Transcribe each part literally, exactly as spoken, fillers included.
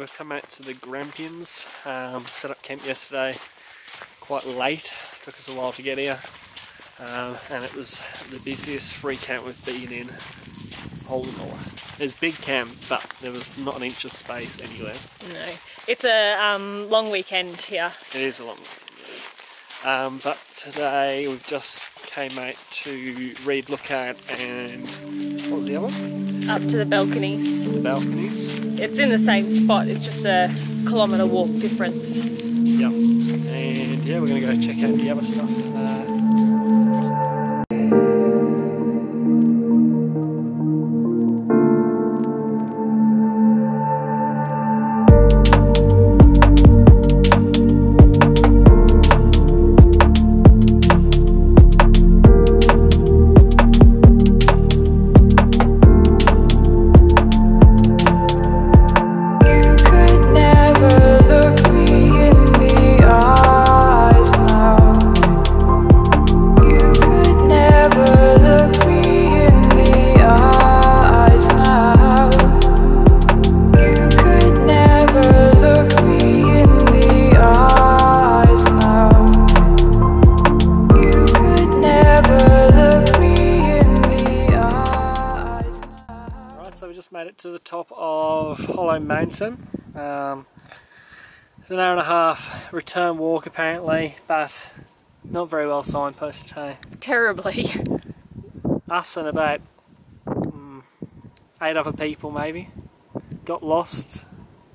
we've come out to the Grampians. Um, set up camp yesterday quite late, took us a while to get here, um, and it was the busiest free camp we've been in whole of all. It was big camp, but there was not an inch of space anywhere. No, it's a um, long weekend here. It is a long weekend. Yeah. Um, but today we've just came out to Reid Lookout and what was the other one? Up to the Balconies. The Balconies. It's in the same spot. It's just a kilometre walk difference. Yep. And yeah, we're going to go check out the other stuff. Uh, to the top of Hollow Mountain. Um, it's an hour and a half return walk apparently, but not very well signposted, hey? Terribly. Us and about um, eight other people maybe got lost.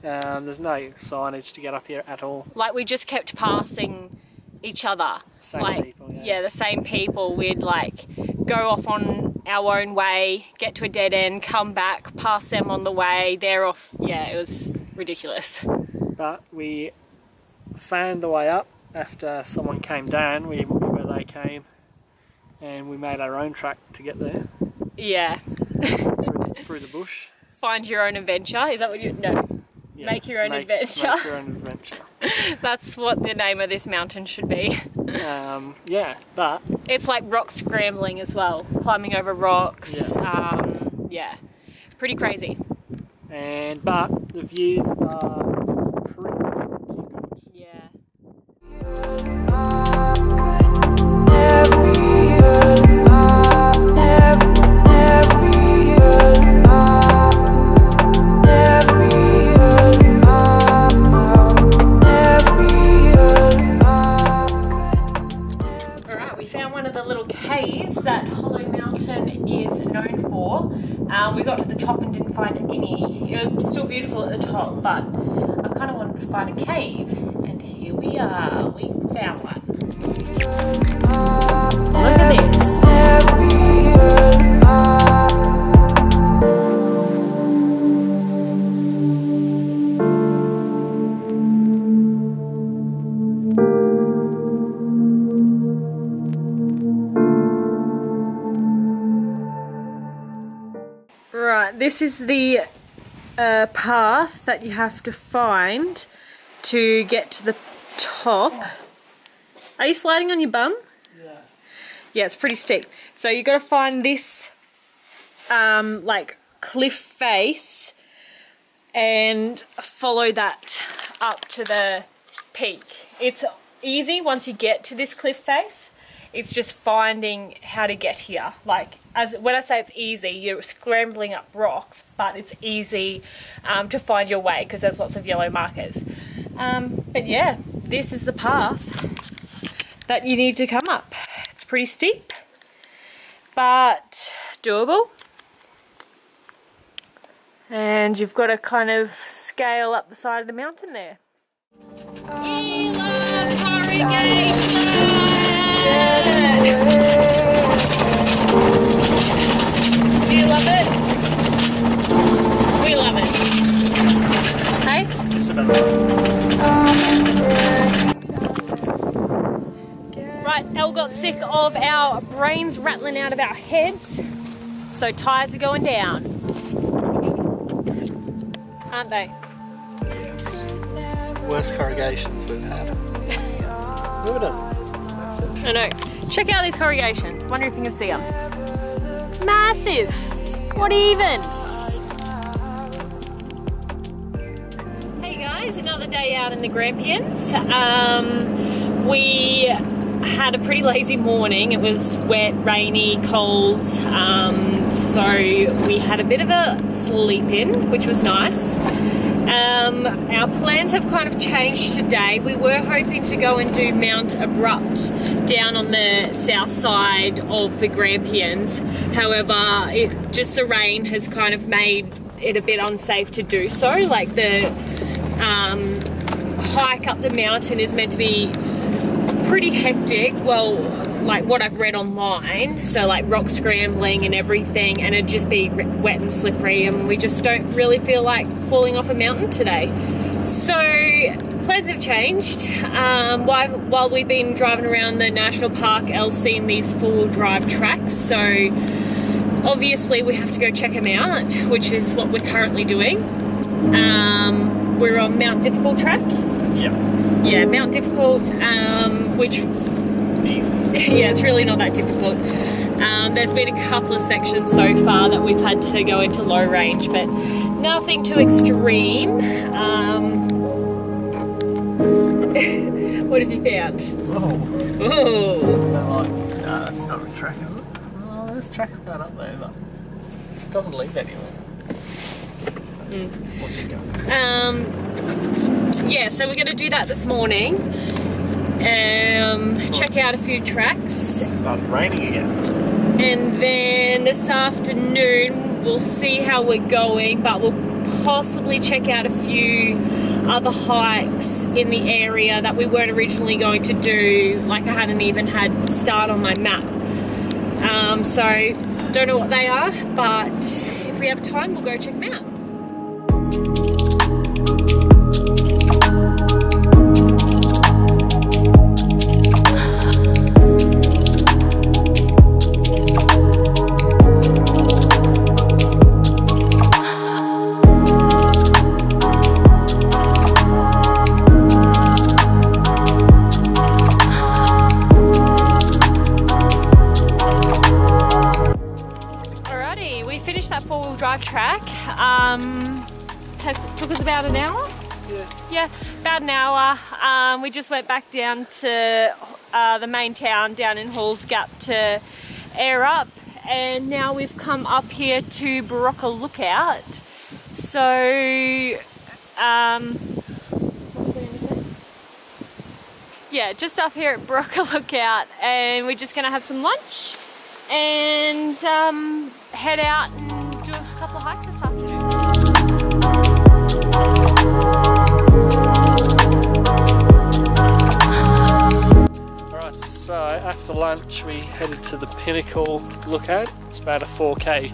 Um, there's no signage to get up here at all. Like, we just kept passing each other. Same like, people, yeah. yeah, the same people. We'd like go off on our own way, get to a dead end, come back, pass them on the way, they're off. Yeah, it was ridiculous. But we found the way up after someone came down. We walked where they came and we made our own track to get there. Yeah. through, the, through the bush. Find your own adventure, is that what you... no. Yeah, make your own make, adventure. Make your own adventure. That's what the name of this mountain should be. Um, yeah, but... it's like rock scrambling as well. Climbing over rocks. Yeah. Um, yeah. Pretty crazy. And, but the views are pretty good. Yeah. That Hollow Mountain is known for. Um, we got to the top and didn't find any. It was still beautiful at the top, but I kind of wanted to find a cave, and here we are. We found one. Look at this. This is the uh, path that you have to find to get to the top. Are you sliding on your bum? Yeah. Yeah, it's pretty steep. So you've got to find this um, like cliff face and follow that up to the peak. It's easy once you get to this cliff face. It's just finding how to get here. Like, as when I say it's easy, you're scrambling up rocks, but it's easy um, to find your way because there's lots of yellow markers. Um, but yeah, this is the path that you need to come up. It's pretty steep, but doable. And you've got to kind of scale up the side of the mountain there. We love hurricane. Do you love it? We love it. Hey? Just about that. Right, Elle got sick of our brains rattling out of our heads, so tyres are going down. Aren't they? Yes. Worst corrugations we've had. We've done. I know. Check out these corrugations. Wonder if you can see them. Massive! What even? guys, another day out in the Grampians. Um, we had a pretty lazy morning. It was wet, rainy, cold, um, so we had a bit of a sleep in, which was nice. Um, our plans have kind of changed today. We were hoping to go and do Mount Abrupt down on the south side of the Grampians. However, it, just the rain has kind of made it a bit unsafe to do so. Like the um, hike up the mountain is meant to be pretty hectic. Well, like what I've read online. So like rock scrambling and everything, and it'd just be wet and slippery, and we just don't really feel like falling off a mountain today. So plans have changed. Um, while, while we've been driving around the National Park, Elle's seen these four-wheel drive tracks. So obviously we have to go check them out, which is what we're currently doing. Um, we're on Mount Difficult track. Yep. Yeah, Mount Difficult, um, which... Easy. Yeah, it's really not that difficult. Um, there's been a couple of sections so far that we've had to go into low range, but nothing too extreme. Um, what have you found? Oh, oh. Is that like, no, that's not a track, is it? Oh, there's tracks going up there, but it doesn't lead anywhere. Mm. What do you got? Um, yeah, so we're going to do that this morning. Um, check out a few tracks. It's started raining again. And then this afternoon we'll see how we're going, but we'll possibly check out a few other hikes in the area that we weren't originally going to do. Like I hadn't even had start on my map. Um, so don't know what they are, but if we have time we'll go check them out. Track um took, took us about an hour yeah, yeah about an hour. Um, we just went back down to uh, the main town down in Halls Gap to air up, and now we've come up here to Pinnacle Lookout. So um, yeah, just up here at Pinnacle Lookout, and we're just gonna have some lunch and um, head out and couple hikes this afternoon. Alright, so after lunch we headed to the Pinnacle Lookout. It's about a four K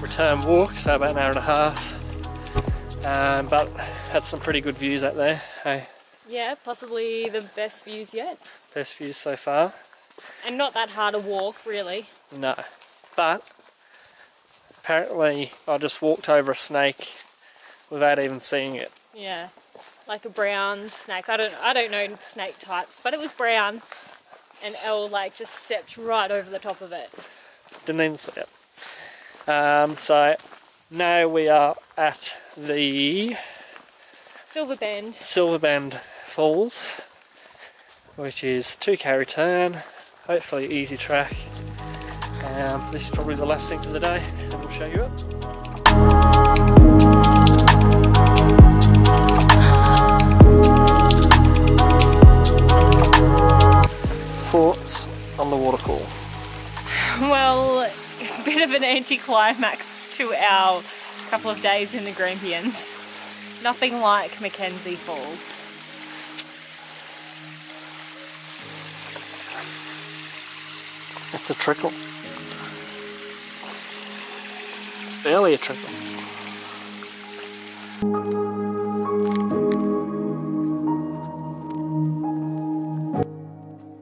return walk, so about an hour and a half. Um, but had some pretty good views out there, hey? Yeah, possibly the best views yet. Best views so far. And not that hard a walk, really. No, but apparently I just walked over a snake without even seeing it. Yeah, like a brown snake. I don't I don't know snake types, but it was brown, and Elle like just stepped right over the top of it. Didn't even see it. Um, so now we are at the Silverband. Silverband Falls, which is two K return, hopefully easy track. Um, this is probably the last thing for the day, and we'll show you it. Thoughts on the waterfall? Well, it's a bit of an anticlimax to our couple of days in the Grampians. Nothing like Mackenzie Falls. It's a trickle. Barely a trickle.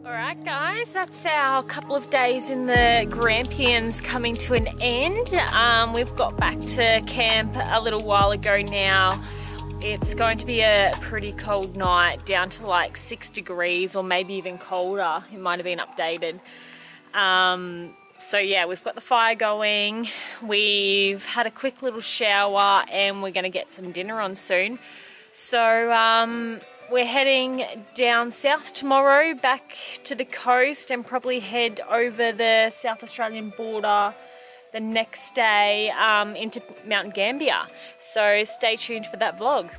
Alright guys, that's our couple of days in the Grampians coming to an end. Um, we've got back to camp a little while ago now. It's going to be a pretty cold night, down to like six degrees or maybe even colder. It might have been updated. Um, So yeah, we've got the fire going, we've had a quick little shower, and we're going to get some dinner on soon. So um, we're heading down south tomorrow, back to the coast, and probably head over the South Australian border the next day um, into Mount Gambier. So stay tuned for that vlog.